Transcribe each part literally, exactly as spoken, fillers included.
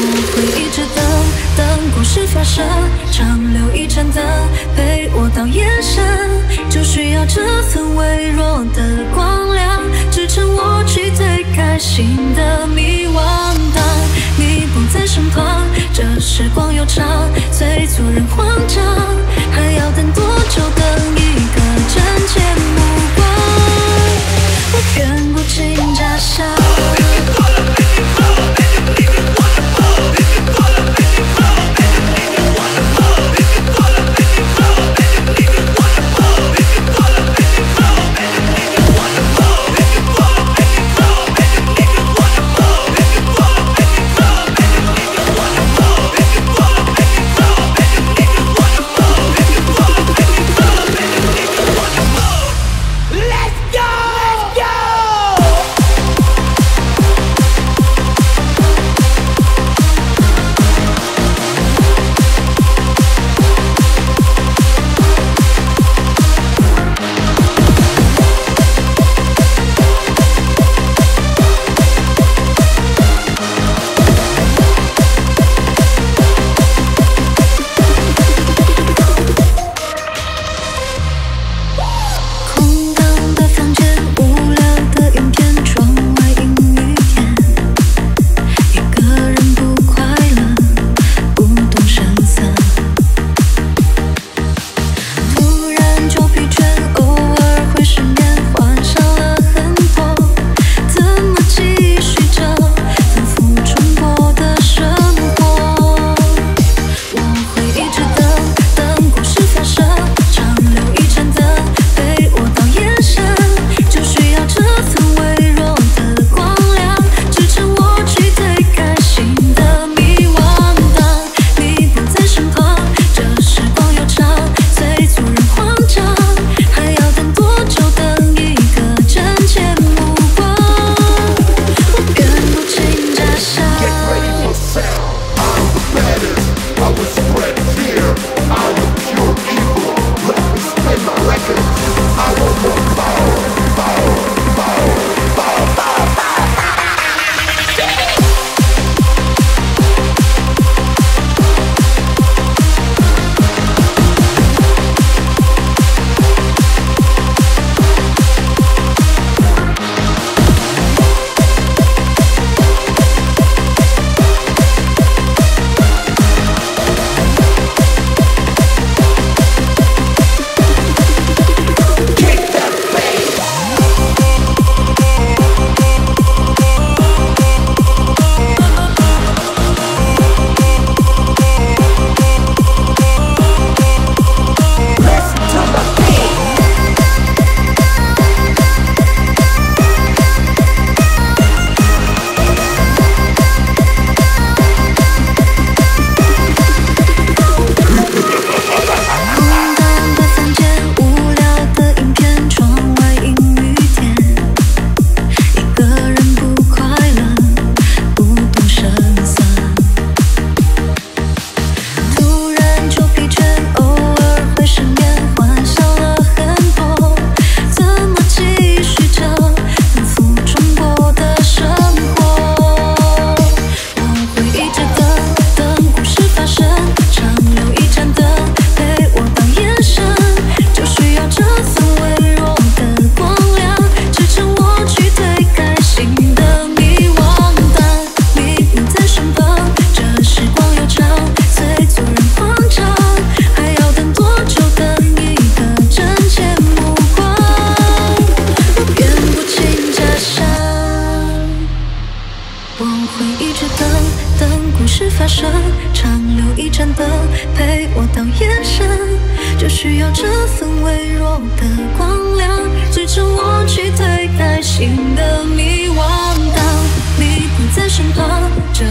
我会一直等，等故事发生。长留一盏灯，陪我到夜深。就需要这份微弱的光亮，支撑我去最开心的迷惘。当你不在身旁，这时光悠长，催促人慌张。还要等多久？等一个真切目光。我愿孤枕假笑。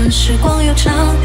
时光又长。